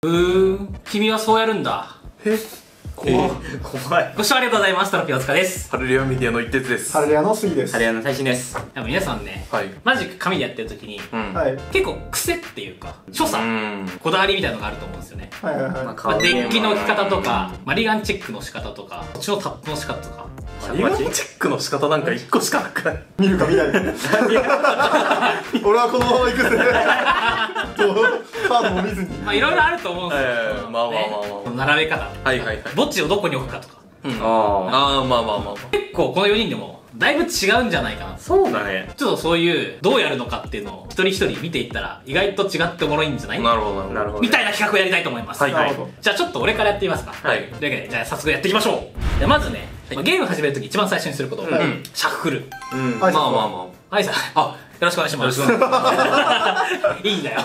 君はそうやるんだ。え、怖い。ご視聴ありがとうございました。トロピオ塚です。ハレルヤメディアの一徹です。ハレルヤの杉です。ハレルヤの最新です。皆さんね、マジック紙でやってる時に、結構癖っていうか、所作、こだわりみたいなのがあると思うんですよね。デッキの置き方とか、マリガンチェックの仕方とか、こっちのタップの仕方とか。マリガンチェックの仕方なんか1個しかなくない？見るか見ないか。俺はこのまま行くぜ。まあいろいろあると思うんですけど、並べ方、どっちをどこに置くかとか、ああまあまあまあ、結構この4人でもだいぶ違うんじゃないかな。そうだね。ちょっとそういうどうやるのかっていうのを一人一人見ていったら意外と違っておもろいんじゃない？なるほどなるほど。みたいな企画をやりたいと思います。はいはい。じゃあちょっと俺からやってみますか。はい。というわけでじゃあ早速やっていきましょう。まずね、ゲーム始めるとき一番最初にすること、シャッフル。まあまあまあ。はいさん。あ。よろしくお願いします。いいんだよ。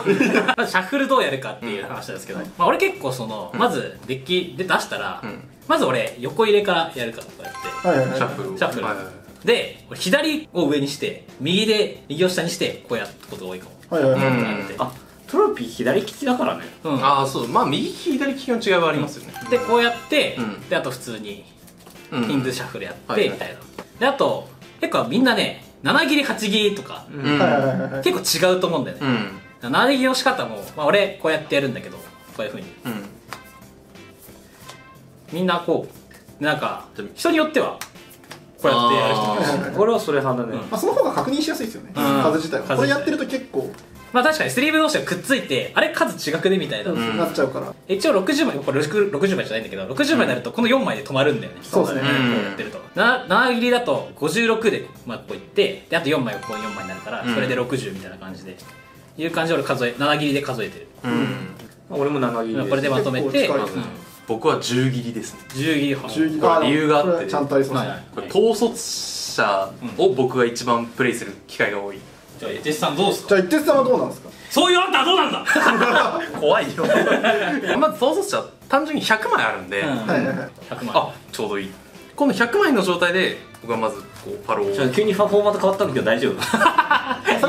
まずシャッフルどうやるかっていう話なんですけど、まあ俺結構その、まずデッキで出したら、まず俺横入れからやるかとかやって、シャッフル。で、俺左を上にして、右を下にして、こうやったことが多いかも。あ、トロピー左利きだからね。ああ、そう。まあ右利き左利きの違いはありますよね。で、こうやって、で、あと普通に、ヒンズーシャッフルやって、みたいな。で、あと、結構みんなね、7切り8切りとか、結構違うと思うんだよね。7切りの仕方も、まあ、俺こうやってやるんだけど、こういうふうに、みんなこうなんか人によってはこうやってやる人もいるし、俺はそれ派だね。まあその方が確認しやすいですよね、数自体は。これやってると結構、まあ確かにスリーブ同士がくっついて、あれ数違くねみたいななっちゃうから、一応60枚、これ60枚じゃないんだけど、60枚になるとこの4枚で止まるんだよね。そうですね。こうやってると7切りだと56でまあこういって、であと4枚がこの4枚になるから、それで60みたいな感じでいう感じで俺7切りで数えてる。俺も7切りでこれでまとめて。僕は10切りですね。10切り派。理由があって、ちゃんとありそうですね。統率者を僕が一番プレイする機会が多い。じゃあ一徹さんどうですか？じゃあ一徹さんはどうなんですか？そういうあんたはどうなんだ。怖いよ。まず統率者単純に100枚あるんで、あ、ちょうどいい。この100枚の状態で僕はまずこうパロを。急にフォーマット変わったんだけど大丈夫？い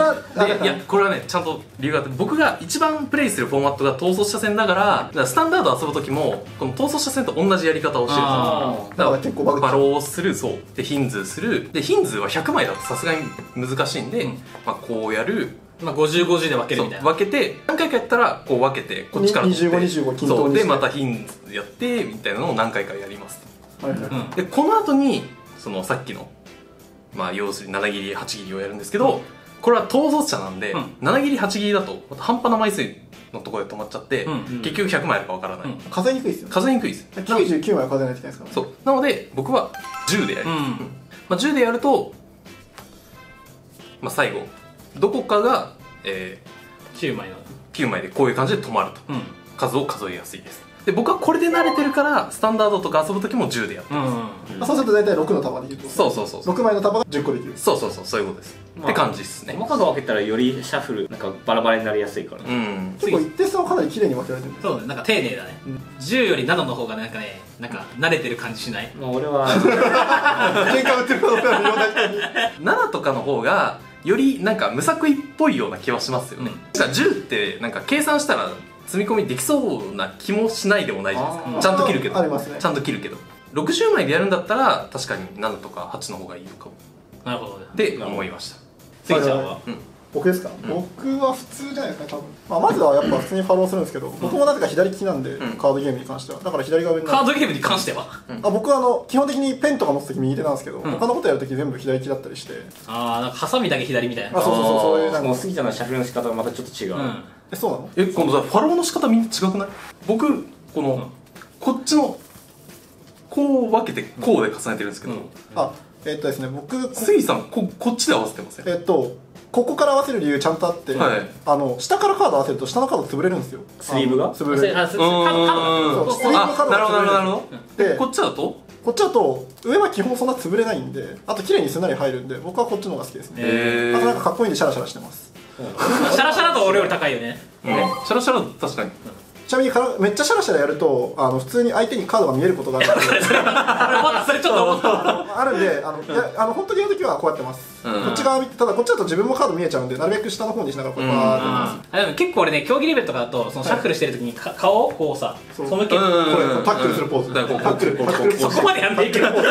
やこれはね、ちゃんと理由があって、僕が一番プレイするフォーマットが統率者戦だから、スタンダード遊ぶ時もこの統率者戦と同じやり方をしてるんですよ。だから結構パロをする、そうでヒンズーする、でヒンズーは100枚だとさすがに難しいんで、まあこうやる。まあ5050で分けるみたいな。分けて何回かやったらこう分けて、こっちから2525均等にでまたヒンズーやってみたいなのを何回かやります。でこの後にそのさっきの、まあ要するに7切り8切りをやるんですけど、これは統率者なんで、7切り8切りだと半端な枚数のところで止まっちゃって、結局100枚あるかわからない。数えにくいですよ。数えにくいです。99枚は数えないといけないですから。そうなので僕は10でやります。10でやると最後どこかが9枚でこういう感じで止まると数を数えやすいです。で僕はこれで慣れてるから、スタンダードとか遊ぶ時も10でやってます。そうすると大体6の束できる。そうそうそう、6枚の束が10個できる。そうそうそう、そういうことです。って感じですね。細かく分けたらよりシャッフルなんかバラバラになりやすいから、結構一定差はかなり綺麗に分けられてる。そうね、なんか丁寧だね。10より7の方がなんかね、なんか慣れてる感じしない？もう俺は喧嘩売ってることは色々7とかの方がよりなんか無作為っぽいような気はしますよね。10ってなんか計算したら積み込みできそうな気もしないでもないじゃないですか。ちゃんと切るけど、ちゃんと切るけど、60枚でやるんだったら確かに7とか8の方がいいのかも。なるほどね。って思いました。杉ちゃんは？僕ですか？僕は普通じゃないですか、多分。まずはやっぱ普通にファローするんですけど、僕もなぜか左利きなんで、カードゲームに関してはだから左側上に。カードゲームに関しては僕は基本的にペンとか持つとき右手なんですけど、他のことやるとき全部左利きだったりして、ああなんかハサミだけ左みたいな。そうそうそう、そういうなんか杉ちゃんのシャッフルの仕方はまたちょっと違う。そうなの？今度さ、ファローの仕方みんな違くない？僕このこっちのこう分けてこうで重ねてるんですけど、ですね、僕杉さんこっちで合わせてません？ここから合わせる理由ちゃんとあって、下からカード合わせると下のカード潰れるんですよ。スリーブが潰れる。スリーブカードが。なるほどなるほど。でこっちだと？こっちだと上は基本そんな潰れないんで、あと綺麗にすんなり入るんで、僕はこっちの方が好きですね。あとなんかかっこいいんでシャラシャラしてます。シャラシャラと俺より高いよね。シャラシャラ確かに。ちなみにめっちゃシャラシャラやると普通に相手にカードが見えることがあるのであるんで本当にやるときはこうやってます。こっち側見て、ただこっちだと自分もカード見えちゃうんでなるべく下の方にしながらこうバーってやります。結構俺ね競技レベルとかだとシャッフルしてるときに顔をこうさ背けこれタックルするポーズ、そこまでやんないけど、でも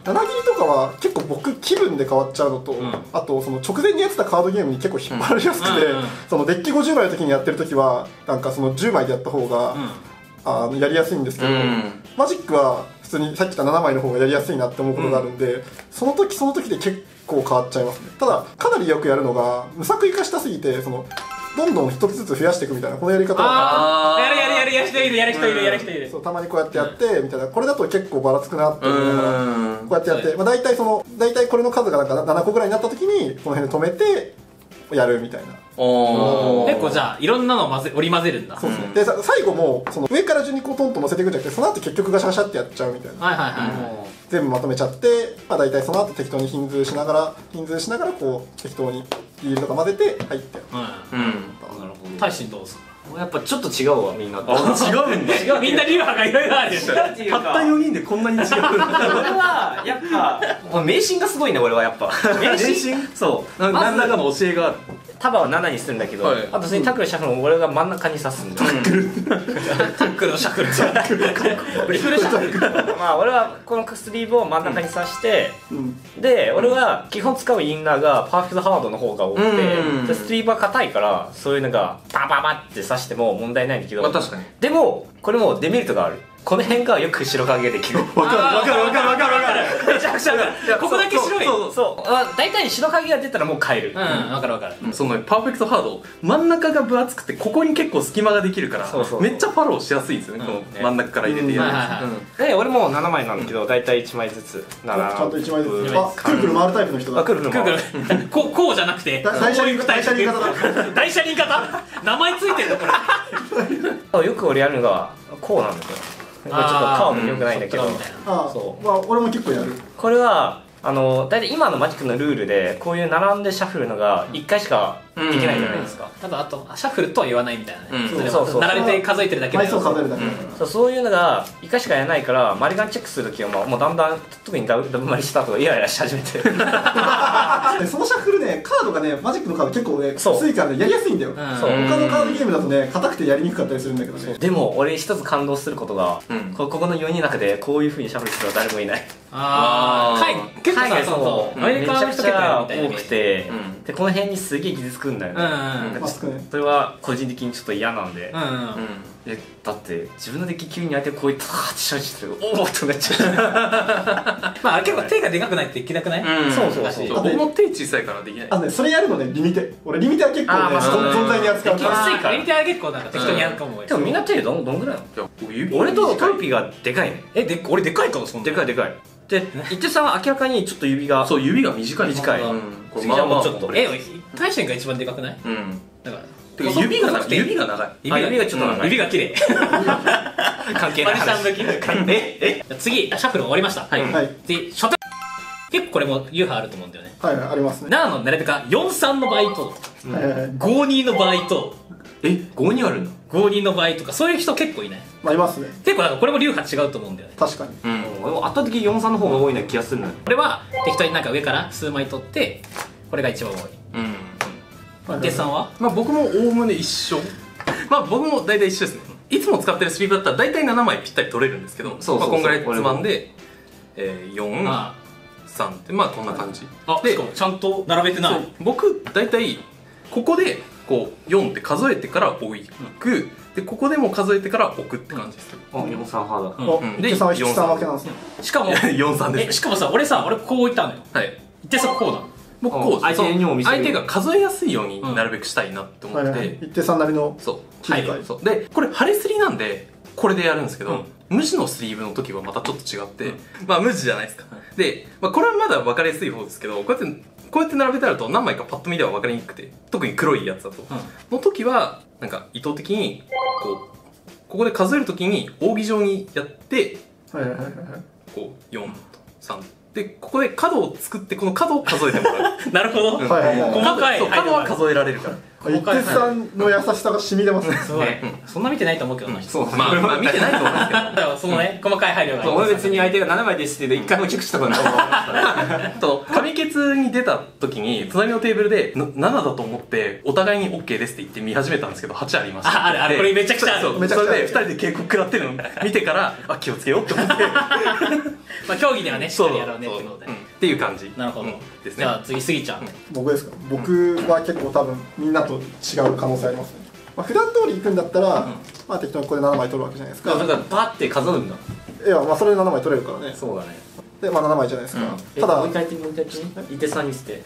棚切りとかは結構僕気分で変わっちゃうのと、あと直前にやってたカードゲームに結構引っ張られやすくて、デッキ50枚の時にやってる時はなんか10枚でやった方が、やりやすいんですけど、マジックは普通にさっき言った7枚の方がやりやすいなって思うことがあるんで、その時その時で結構変わっちゃいますね。ただかなりよくやるのが無作為化したすぎてどんどん一つずつ増やしていくみたいな、このやり方はやる人いるたまにこうやってやってみたいな、これだと結構ばらつくなって思いながらこうやってやって、大体これの数がなんか7個ぐらいになった時にこの辺で止めてやるみたいな。結構じゃあいろんなのを織り交ぜるんだ。そうですね。で最後も上から順にこうトントン乗せていくんじゃなくて、その後結局ガシャガシャってやっちゃうみたいな、全部まとめちゃって、大体その後適当にヒンズーしながらこう適当にリールとか混ぜて入ってやる。大進どうですか？やっぱちょっと違うわみんな。違うんで。みんな流派がいろいろあるでしょ。たった4人でこんなに違う。これはやっぱ迷信がすごいね。俺はやっぱ迷信。そう。何らかの教えがある。束は7にするんだけど、あと別にタックルシャッフルも俺が真ん中に刺すんだよ。タックルシャッフル。まあ俺はこのスリーブを真ん中に刺して、で俺は基本使うインナーがパーフェクトハードの方が多くて、スリーブは硬いからそういうのがバババって刺しても問題ないんだけど、でもこれもデメリットがある。この辺がよく白影できる。わかる。めちゃくちゃわかる。ここだけ白い。そう。大体白影が出たらもう変える。わかる。パーフェクトハード、真ん中が分厚くてここに結構隙間ができるから、めっちゃファローしやすいですよね。この真ん中から入れてやる。で、俺も7枚なんだけど、大体1枚ずつ。ちゃんと1枚ずつ。あ、くるくる回るタイプの人だ。くるくる。こうじゃなくて、大車輪型。名前ついてるのこれ。よく俺やるのがこうなんだけど。ちょっと顔も良くないんだけど、俺も結構やる。これは大体今のマジックのルールでこういう並んでシャッフルのが1回しかできないじゃないですか。ただあとシャッフルとは言わないみたいなね。並べて数えてるだけで、そういうのが1回しかやらないから、マリガンチェックする時はもうだんだん、特にダブマリした後イライラし始めて、そのシャッフルね、カードがね、マジックのカード結構ね薄いからねやりやすいんだよ。他のカードゲームだとね硬くてやりにくかったりするんだけどね。でも俺一つ感動することが、ここの4人の中でこういうふうにシャッフルする人は誰もいない。結構さ、めちゃくちゃ多くて、でこの辺にすげえ傷つくんだよね。それは個人的にちょっと嫌なんで。だって自分のデッキ急に相手こういったハッチシャッチする、おおっとなっちゃう。まあ結構手がでかくないとできなくない？そう。僕も手小さいからできない。それやるのね、リミテ。俺リミテは結構ね存在に扱うから。リミテは結構なんか適当にやるかも。でもみんな手どんぐらいなの？俺とトルピーがでかいね。俺でかいかもそんな。でかい。で、伊手さんは明らかにちょっと指が短い。これまあまあちょっと大臣が一番でかくない？だから指が長い。指が綺麗。関係ない話。次シャッフル終わりました。次初手。結構これも流派あると思うんだよね。はい、ありますね。7の並べか43の場合と52の場合と。52あるんだ。52の場合とか、そういう人結構いない？まあいますね。結構なんかこれも流派違うと思うんだよね。確かに。圧倒的に43の方が多いな気がするのよ。これは適当になんか上から数枚取って、これが一番多い。伊手さんは？まあ僕もおおむね一緒。まあ僕も大体一緒ですね。いつも使ってるスリーブだったら大体7枚ぴったり取れるんですけど、こんぐらいつまんで4、3ってまあこんな感じ。でちゃんと並べてない。僕大体ここでこう4って数えてから置く、でここでも数えてから置くって感じです。43派だ。で43わけなんですね。しかも43です。しかもさ、俺こう置いたのよ。伊手さんこうだ。僕こう、相手が数えやすいようになるべくしたいなって思って、伊手さんなりの切り替えで、これハレスリなんでこれでやるんですけど、無地のスリーブの時はまたちょっと違って、まあ無地じゃないですか。でこれはまだ分かりやすい方ですけど、こうやって並べてあると何枚かパッと見では分かりにくくて、特に黒いやつだと、の時はなんか意図的にここで数える時に扇状にやって、こう4と3でここで角を作ってこの角を数えてもらう。なるほど。細かい角は数えられるから。一徹さんの優しさが染み出ますね。すごい。そんな見てないと思うけどな。そう。まあ見てないと思うんですけど。だからそのね細かい配慮が。俺別に相手が7枚でしてで一回もチェックしたことない。と紙ケツに出た時に隣のテーブルで7だと思ってお互いに OK ですって言って見始めたんですけど8ありました。あれこれめちゃくちゃある。それで2人で警告食らってるの見てからあ気をつけようって思って。まあ競技ではねしっかりやろう。っていう感じ。なるほどですね。じゃあ次スギちゃん。僕ですか。僕は結構多分みんなと違う可能性ありますね。まあ普段通り行くんだったらまあ適当にこれ7枚取るわけじゃないですか。だからパッて数えるんだ。いやまあそれで7枚取れるからね。そうだね。でまあ7枚じゃないですか。ただもう一回ってもう一回って。伊手さんにして。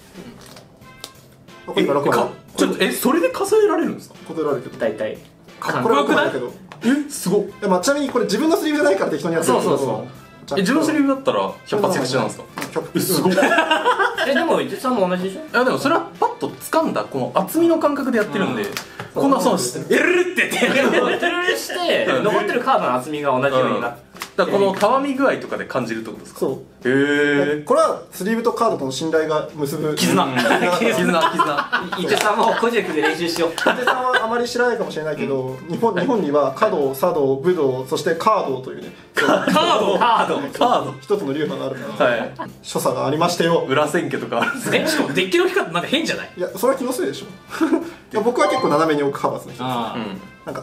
今6枚。ちょっとそれで数えられるんですか。数えられるけど。大体。かっこよくないけど。すごい。まあちなみにこれ自分のスリーブじゃないから適当にやってる。そうそうそう。自分のセリフだったら100発口なんですか。すごい。でも伊手さんも同じでしょ。いやでもそれはパッと掴んだこの厚みの感覚でやってるんで、こんな損してエルルって手でして残ってるカードの厚みが同じようになって、だからこのたわみ具合とかで感じるってことですか。そう。へえ。これはスリーブとカードとの信頼が結ぶ絆。絆。伊手さんも個人で練習しよう。伊手さんはあまり知らないかもしれないけど、日本には華道、茶道、武道、そしてカードというね。カード。一つの流派があるから。はい。所作がありましてよ。裏千家とかあるんですね。しかもデッキの置き方なんか変じゃない？いや、それは気のせいでしょ。いや僕は結構斜めに置く派閥の人です。な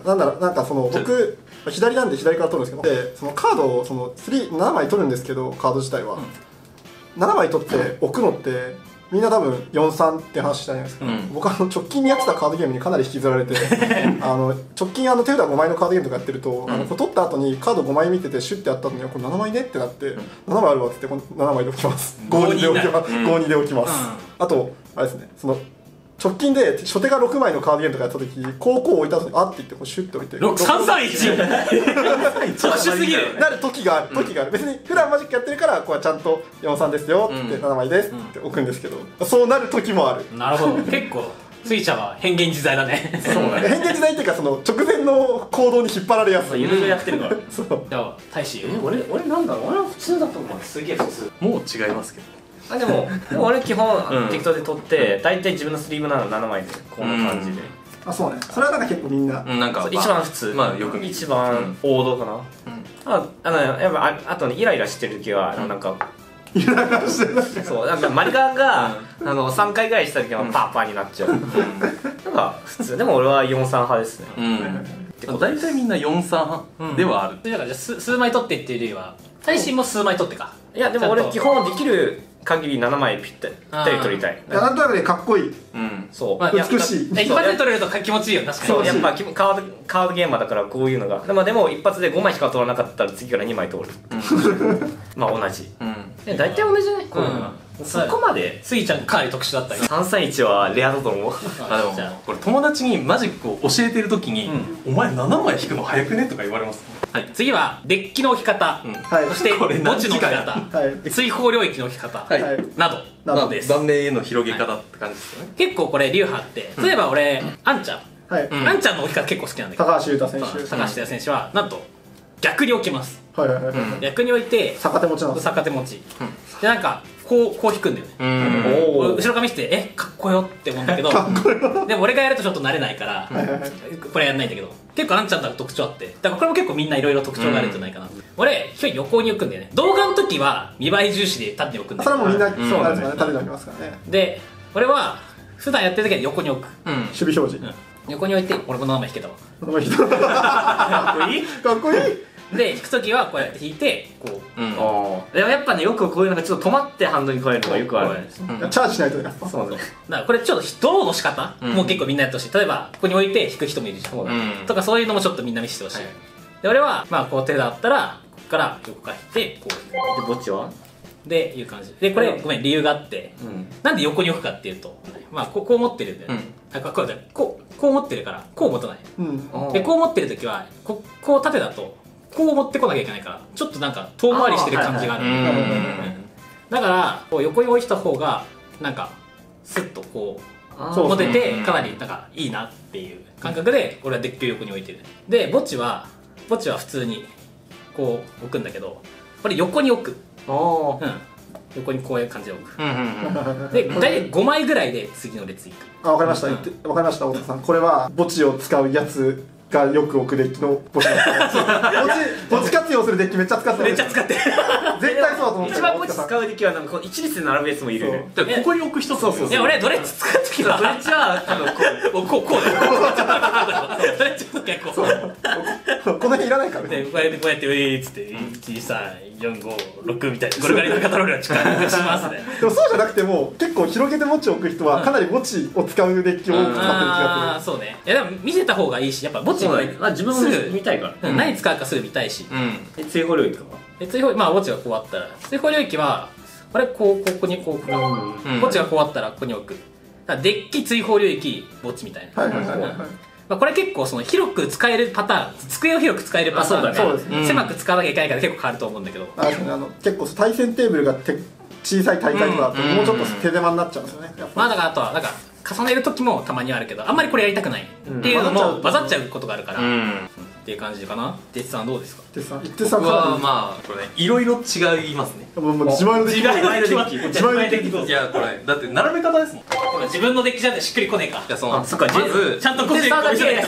んかその僕左なんで左から取るんですけど、でそのカードをその7枚取るんですけど、カード自体は7枚取って置くのってみんな多分4-3って話したじゃないですか。僕は直近にやってたカードゲームにかなり引きずられて、直近手札5枚のカードゲームとかやってると、取った後にカード5枚見ててシュッてやったのにこれ7枚ねってなって、7枚あるわって言って7枚で置きます。5-2で置きます。5-2で置きます。あとあれですね、その直近で初手が6枚のカードゲームとかやったとき、こうこう置いた後にあって言ってこうシュッと置いて6-3-3-1 特殊すぎるなる時がある。別に普段マジックやってるからこうちゃんと4-3ですよって7枚ですって置くんですけど、そうなる時もある。なるほど。結構スギちゃんは変幻自在だね。そうだね。変幻自在っていうかその直前の行動に引っ張られやすい。いろいろやってるから。そう。じゃあ大使。俺なんだろう。俺は普通だと思う。すげえ普通。もう違いますけど。でも俺基本適当で取って大体自分のスリーブなの7枚でこんな感じで。あ、そうね。それはなんか結構みんな一番普通、まあよく一番王道かな。やっぱあとね、イライラしてる時はなんかイライラしてる、そう、なんかマリカンが3回ぐらいした時はパーパーになっちゃう。なんか普通でも俺は4-3派ですね。大体みんな4-3派ではある。だからじゃあ数枚取ってっていうよりは大使も数枚取ってか。いやでも俺基本できる限り7枚ぴったり取りたい。なんとなくね、かっこいい。そう。美しい。一発で取れると気持ちいいよ。確かに。やっぱカードゲーマーだからこういうのが。まあでも一発で5枚しか取らなかったら次から2枚通る。まあ同じ。大体同じじゃない？そこまでスギちゃんかなり特殊だったり。3-3-1はレアだと思う。あ、でもこれ友達にマジックを教えてるときにお前7枚引くの早くねとか言われます。はい。次はデッキの置き方、そして墓地の置き方、追放領域の置き方などです。断面への広げ方って感じですよね。結構これ流派って、例えば俺あんちゃんの置き方結構好きなんだけど、高橋優太選手はなんと逆に置きます。逆に置いて逆手持ちでなんかこう引くんだよね。後ろ髪してかっこよって思うんだけど、でも俺がやるとちょっと慣れないからこれやんないんだけど、結構あんちゃんの特徴あって、だからこれも結構みんないろいろ特徴があるんじゃないかな。俺一人横に置くんだよね。動画の時は見栄え重視で縦に置くんだけど、それもみんなそうなんですよね。縦に置きますからね。で俺は普段やってる時は横に置く、守備表示横に置いて、俺このまま引けたわ。かっこいいかっこいい。で、引くときはこうやって引いて、こう。でもやっぱね、よくこういうのがちょっと止まってハンドに加えるのがよくあるんですよ。チャージしないとね。そうそう。だからこれちょっとドローの仕方も結構みんなやってほしい。例えば、ここに置いて引く人もいるじゃん。とかそういうのもちょっとみんな見せてほしい。で、俺は、まあこう手だったら、ここから横から引いて、こう。で、墓地はで、いう感じ。で、これ、ごめん、理由があって、なんで横に置くかっていうと、まあこう持ってるんだよね。こう持ってるから、こう持たない。で、こう持ってるときは、こう縦だと、こう持ってこなきゃいけないからちょっとなんか遠回りしてる感じがある。だからこう横に置いた方がなんかスッとこう持てて、かなりなんかいいなっていう感覚で俺はデッキを横に置いてる。で墓地は普通にこう置くんだけど、これ横に置く。横にこういう感じで置く。で、大体5枚ぐらいで次の列いく。あ、わかりました。わかりました、太田さん。これは墓地を使うやつがよく置くデッキの墓地なんですよ。墓地活用するデッキめっちゃ使ってる。めっちゃ使ってる。絶対そうだと思って。一番墓地使うデッキはなんかこう一列で並ぶやつもいる。ここに置く人そうそう。いや、俺ドレッジ使う時はドレッジは多分こうこうだ。ドレッジも結構そう。この辺いらないからね。こうやってこうやってウィーつって1、2、3、4、5、6みたいなこれぐらいのカタログが力しますね。でもそうじゃなくても結構広げて墓地を置く人はかなり墓地を使うデッキを多く使ってる気がする。そうね。いやでも見せた方がいいし、やっぱ墓地は自分も見たいから。何使うかすぐ見たいし。追放領域とか。追放、まあ墓地がこうあったら追放領域はこれこうここにこう墓地がこうあったらここに置く。だからデッキ追放領域墓地みたいな。これ結構その広く使えるパターン、机を広く使えるパターンで狭く使わなきゃいけないから結構変わると思うんだけど、結構対戦テーブルが小さい大会とかだともうちょっと手狭になっちゃうんですよね。まあだからあとはなんか重ねる時もたまにあるけど、あんまりこれやりたくないっていうのも混ざっちゃうことがあるからっていう感じかな。デッサンどうですか？デッサン、僕はまあこれね、いろいろ違いますね。もう自前の出来、自前の出来。いやこれだって並べ方ですもん。自分の出来じゃしっくりこねえか。いやその、そっか、まずちゃんとデッサンだけジェネ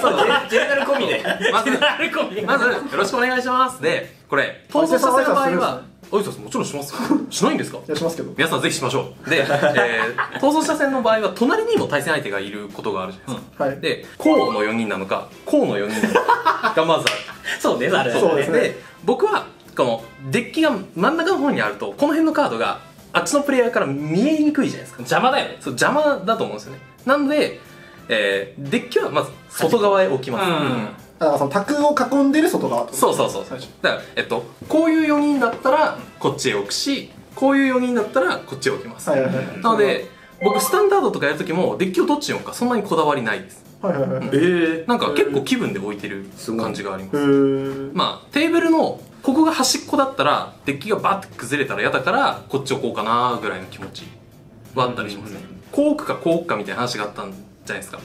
ラル込みで、まずよろしくお願いしますで、これ統合させる場合は。あいさつもちろんします。しないんですか？いやしますけど。皆さんぜひしましょう。で、逃走者戦の場合は隣にも対戦相手がいることがあるじゃないですか。で、こうの4人なのか、こうの4人なのかがまずある。そうね、あれ。そうですね。で、僕はこのデッキが真ん中の方にあると、この辺のカードがあっちのプレイヤーから見えにくいじゃないですか。邪魔だよね。そう、邪魔だと思うんですよね。なので、デッキはまず外側へ置きます。だからその卓を囲んでる外側とか、そうそうそう。だからこういう4人だったらこっちへ置くし、こういう4人だったらこっちへ置きます。なので僕スタンダードとかやるときもデッキをどっちに置くかそんなにこだわりないです。なんか結構気分で置いてる感じがあります。まあテーブルのここが端っこだったらデッキがバッて崩れたら嫌だからこっち置こうかなぐらいの気持ちはあったりしますね。こう置くかこう置くかみたいな話があったんじゃないですか。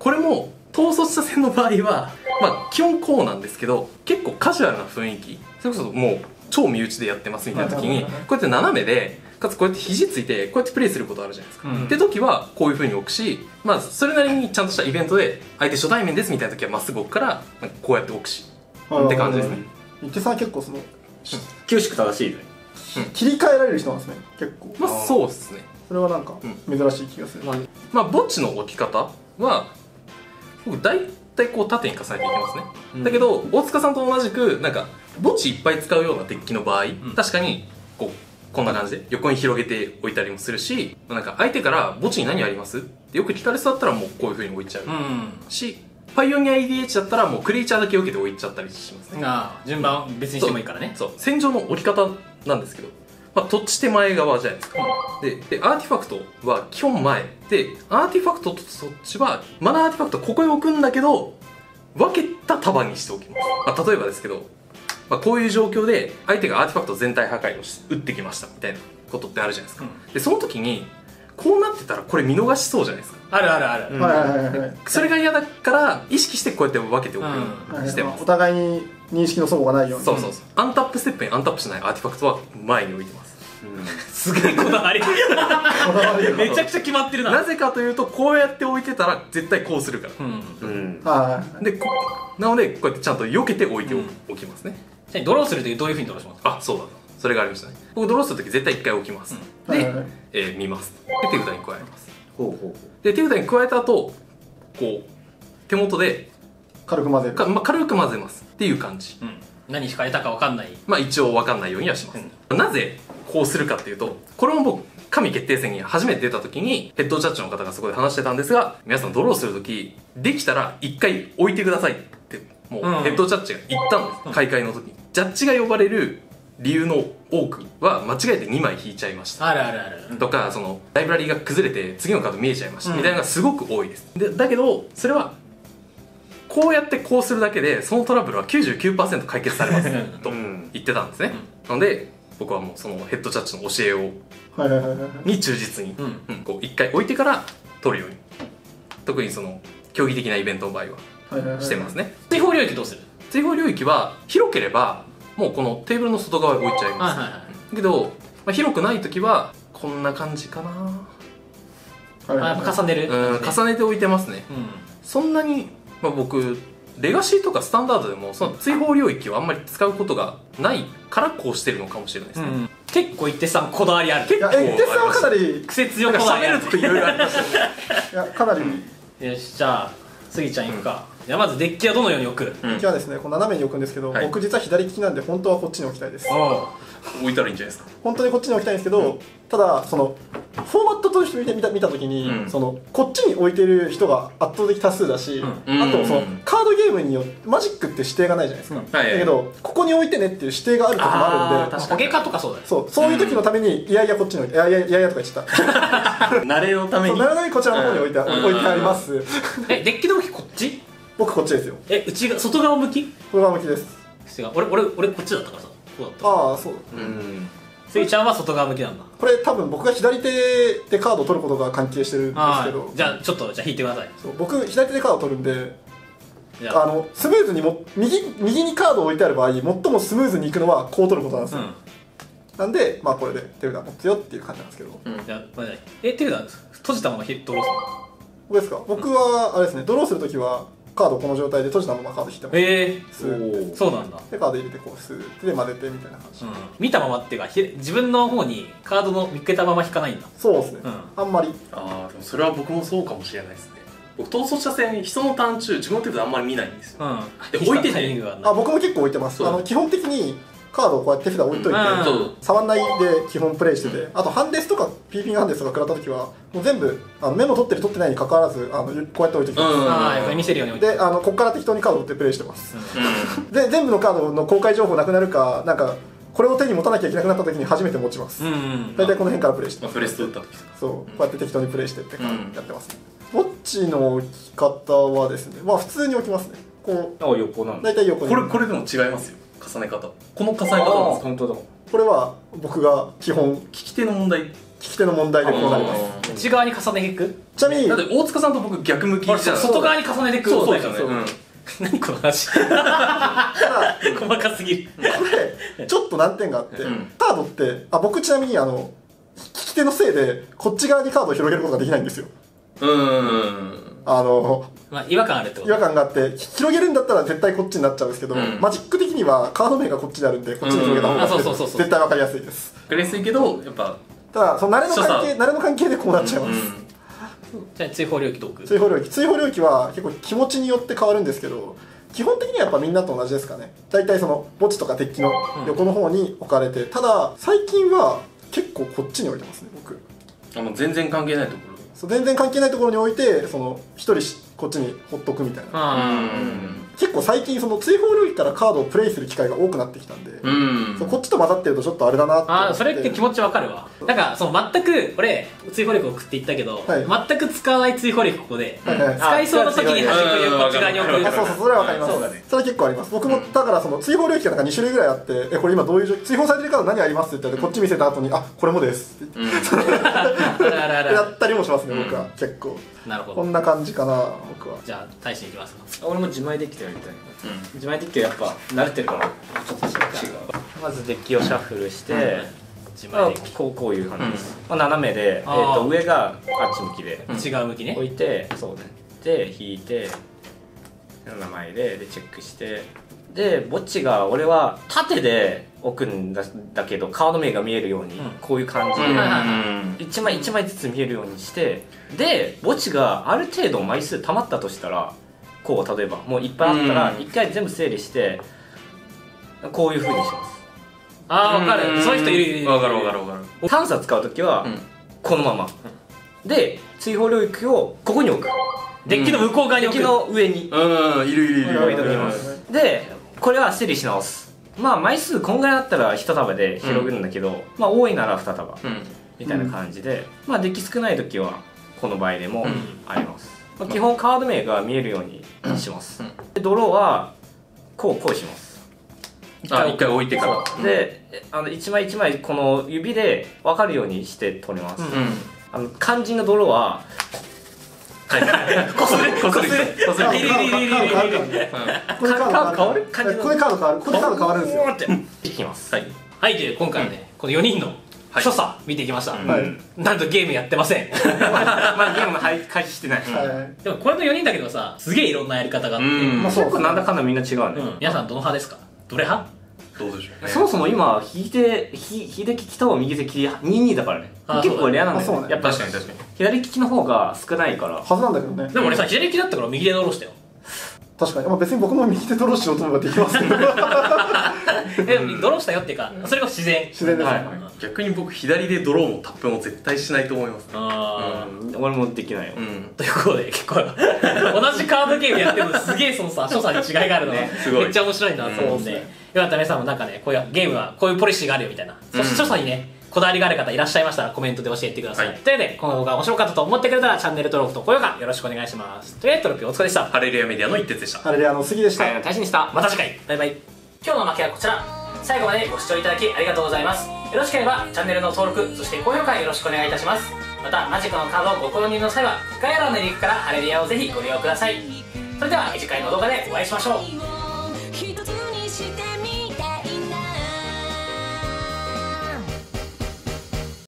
これも統率者戦の場合は、まあ、基本こうなんですけど、結構カジュアルな雰囲気、それこそもう超身内でやってますみたいな時にこうやって斜めでかつこうやって肘ついてこうやってプレイすることあるじゃないですか、って時はこういう風に置くし、まあ、それなりにちゃんとしたイベントで相手初対面ですみたいな時はまっすぐ置くからこうやって置くしって感じですね。伊手さんは結構その厳しく正しいですね。切り替えられる人なんですね、結構。まあそうですね。それはなんか珍しい気がする。まあ墓地の置き方は僕大体こう縦に重ねていきますね、だけど大塚さんと同じくなんか墓地いっぱい使うようなデッキの場合、確かにこうこんな感じで横に広げておいたりもするし、なんか相手から「墓地に何あります?」ってよく聞かれそうだったらもうこういうふうに置いちゃう、しパイオニア EDH だったらもうクリーチャーだけ受けて置いちゃったりしますね。ああ、順番別にしてもいいからね。そう、戦場の置き方なんですけど、まあ、どっち手前側じゃないですか。で、アーティファクトは基本前。で、アーティファクトとそっちは、マナーアーティファクトここへ置くんだけど、分けた束にしておきます。まあ、例えばですけど、まあ、こういう状況で、相手がアーティファクト全体破壊を打ってきましたみたいなことってあるじゃないですか。で、その時に、こうなってたらこれ見逃しそうじゃないですか。あるあるある。それが嫌だから、意識してこうやって分けておくようにしてます。お互いに認識の齟齬がないように。そうそうそう。アンタップステップにアンタップしないアーティファクトは前に置いてます。すげえこだわり。めちゃくちゃ決まってるな。なぜかというとこうやって置いてたら絶対こうするから。で、なのでこうやってちゃんと避けて置いておきますね。じゃあドローするときどういうふうにドローしますか？あ、そうだ。それがありましたね。僕ドローするとき絶対1回置きます。で、見ます。で手札に加えます。で手札に加えた後、こう手元で軽く混ぜる。軽く混ぜますっていう感じ。何引かれたかわかんない。まあ一応わかんないようにはします。なぜこうするかっていうと、これも僕神決定戦に初めて出た時にヘッドジャッジの方がそこで話してたんですが、皆さんドローする時できたら1回置いてくださいってもうヘッドジャッジが言ったんです、開会の時に。ジャッジが呼ばれる理由の多くは間違えて2枚引いちゃいましたとか、そのライブラリーが崩れて次のカード見えちゃいましたみたいなのがすごく多いです。だけどそれはこうやってこうするだけでそのトラブルは 99% 解決されますと言ってたんですね。なので僕はもうそのヘッドジャッジの教えをに忠実に一回置いてから取るように、特にその競技的なイベントの場合はしてますね。追放領域どうする？追放領域は広ければもうこのテーブルの外側に置いちゃいます。だけどまあ、広くない時はこんな感じかな、はい、重ねる、うん、重ねて置いてますね、うん、そんなに、まあ、僕レガシーとかスタンダードでもその追放領域をあんまり使うことがないからこうしてるのかもしれないですね、うん、結構一手さんこだわりある。結構一手さんはかなり癖強く喋るといろいろありましたね。かなり、うん、よし、じゃあスギちゃんいくか、うん、じゃあまずデッキはどのように置く？デッキはですね、こう斜めに置くんですけど、はい、僕実は左利きなんで本当はこっちに置きたいです。ああ、置いたらいいんじゃないですか。本当にこっちに置きたいんですけど、うん、ただそのフォーマットとして見た時に、うん、そのこっちに置いてる人が圧倒的多数だし、うん、あとそのカードゲームによってマジックって指定がないじゃないですか、うん、だけどここに置いてねっていう指定がある時もあるんで、ポケカとかそうだね、そういう時のために、いやいやこっちに置いて、いやいやいやいやとか言っちゃった慣れのためにこちらの方に置いてあります。え、デッキの向きこっち？僕こっちですよ。え、内側、外側向き？外側向きです。俺こっちだったからさ、こうだった。ああ、そうだ。スギちゃんは外側向きなんだ。これ多分僕が左手でカードを取ることが関係してるんですけど、じゃあちょっとじゃあ引いてください。そう、僕左手でカードを取るんで、スムーズにも 右にカードを置いてある場合、最もスムーズにいくのはこう取ることなんですよ、うん、なんでまあこれで手札持ってよっていう感じなんですけど、うん、じゃあこれ何？え、手札閉じたままドローするの？これですか？僕はあれですね、ドローするときはカードをこの状態で閉じたままカード引いてます。そうなんだ。でカード入れてこうスーッて混ぜてみたいな感じ、うん、見たままっていうか自分の方にカードの見つけたまま引かないんだ。そうですね、うん、あんまり。ああ、でもそれは僕もそうかもしれないですね。僕逃走者戦人のターン中自分の手札あんまり見ないんですよ、うん、で置いてて、あ、僕も結構置いてます。基本的にカードをこうやって手札置いといて、触んないで基本プレイしてて、あとハンデスとか PP ハンデスとか食らった時はもう全部メモ取ってる取ってないにかかわらずこうやって置いておきます。見せるように置いてで、ここから適当にカードを取ってプレイしてます。で、全部のカードの公開情報なくなるか、なんかこれを手に持たなきゃいけなくなった時に初めて持ちます。大体この辺からプレイしてます。プレス取った時とか。そう、こうやって適当にプレイしてってやってます。ぼっちの置き方はですね、まあ普通に置きますね。こう。あ、横なんだ。大体横に。これでも違いますよ。重ね方、この重ね方なんです。本当だ。これは僕が基本利き手の問題、利き手の問題でこうなります。内側に重ねていく。ちなみにだって大塚さんと僕逆向きじゃん。外側に重ねていく。そうですよね。何この話、細かすぎる。これちょっと難点があって、カードって、あ、僕ちなみに利き手のせいでこっち側にカードを広げることができないんですよ。まあ違和感あるってこと。違和感があって、広げるんだったら絶対こっちになっちゃうんですけど、マジック的にはカード面がこっちにあるんで、こっちに広げた方が絶対わかりやすいです。わかりやすいけど、やっぱただその慣れの関係でこうなっちゃいます。じゃあ追放領域どう？追放領域は結構気持ちによって変わるんですけど、基本的にはやっぱみんなと同じですかね。大体その墓地とかデッキの横の方に置かれて、ただ最近は結構こっちに置いてますね、僕。全然関係ないところ。全然関係ないところに置いて、その1人こっちにほっとくみたいな。結構最近その追放領域からカードをプレイする機会が多くなってきたんで、こっちと混ざってるとちょっとあれだなって。ああ、それって気持ちわかるわ。なんかその全く、俺追放力を送っていったけど、全く使わない追放力、ここで使いそうな時に端っこにこっち側に置く。そうそう、それはわかります。それ結構あります。僕もだからその追放領域がなんか2種類ぐらいあって、え、これ今どういう、追放されてるカード何ありますって言ったら、こっち見せた後に、あ、これもですってやったりもしますね、僕は。結構こんな感じかな。僕はじゃあ大使に行きます。俺も自前デッキでやりたい。自前デッキはやっぱ慣れてるから。まずデッキをシャッフルして、こういう感じです。斜めで上があっち向きで、内側向きね、置いて、そうで引いて名前でチェックして、で墓地が俺は縦で置くんだけど、顔の目が見えるようにこういう感じで一枚一枚ずつ見えるようにして、で墓地がある程度枚数たまったとしたら、こう例えばもういっぱいあったら一回全部整理して、こういうふうにします。ああ、分かる。そういう人いる。分かる分かる分かる。探査使う時はこのままで、追放領域をここに置く。デッキの向こう側に置く。デッキの上にいる置いときます。でこれは整理し直す。まあ枚数こんぐらいあったら1束で広げるんだけど、まあ多いなら2束みたいな感じで、まあデッキ少ない時はこの場合でもあります。基本カード名が見えるようにします。でドローはこうします。1回置いてからで、1枚1枚この指で分かるようにして取ります。肝心のドローはこれカード変わるんですよ。はい、じゃあ今回ね、この4人の所作見ていきました。なんとゲームやってません。まあゲームの開始してない。でもこれの4人だけどさ、すげえいろんなやり方があって、結構なんだかんだみんな違うね。皆さんどの派ですか？どれ派？どうでしょうね。そもそも今左利きと右利き2-2だからね。結構レアなんだよね。やっぱ確かに確かに。左利きの方が少ないから。はずなんだけどね。でも俺さ、左利きだったから右でドローしたよ。確かに、まあ、別に僕も右手ドローしようと思えばできますけどドローしたよっていうか、それが自然ですね。逆に僕左でドローもタップも絶対しないと思います。ああ、俺もできないよ。ということで結構同じカードゲームやってもすげえそのさ所作に違いがあるのがめっちゃ面白いなと思うんで、よかった皆さんもなんかね、こういうゲームはこういうポリシーがあるよみたいな、そして所作にねこだわりがある方いらっしゃいましたらコメントで教えてください。というわけで今後が面白かったと思ってくれたらチャンネル登録と高評価よろしくお願いします。というわけでトロピーお疲れでした。ハレルヤメディアの一徹でした。ハレルヤの杉でした。ハレルヤの大志でした。また次回バイバイ。今日の負けはこちら。最後までご視聴いただきありがとうございます。よろしければチャンネルの登録、そして高評価よろしくお願いいたします。またマジックのカードをご購入の際は概要欄のリンクからハレルヤをぜひご利用ください。それでは次回の動画でお会いしましょう。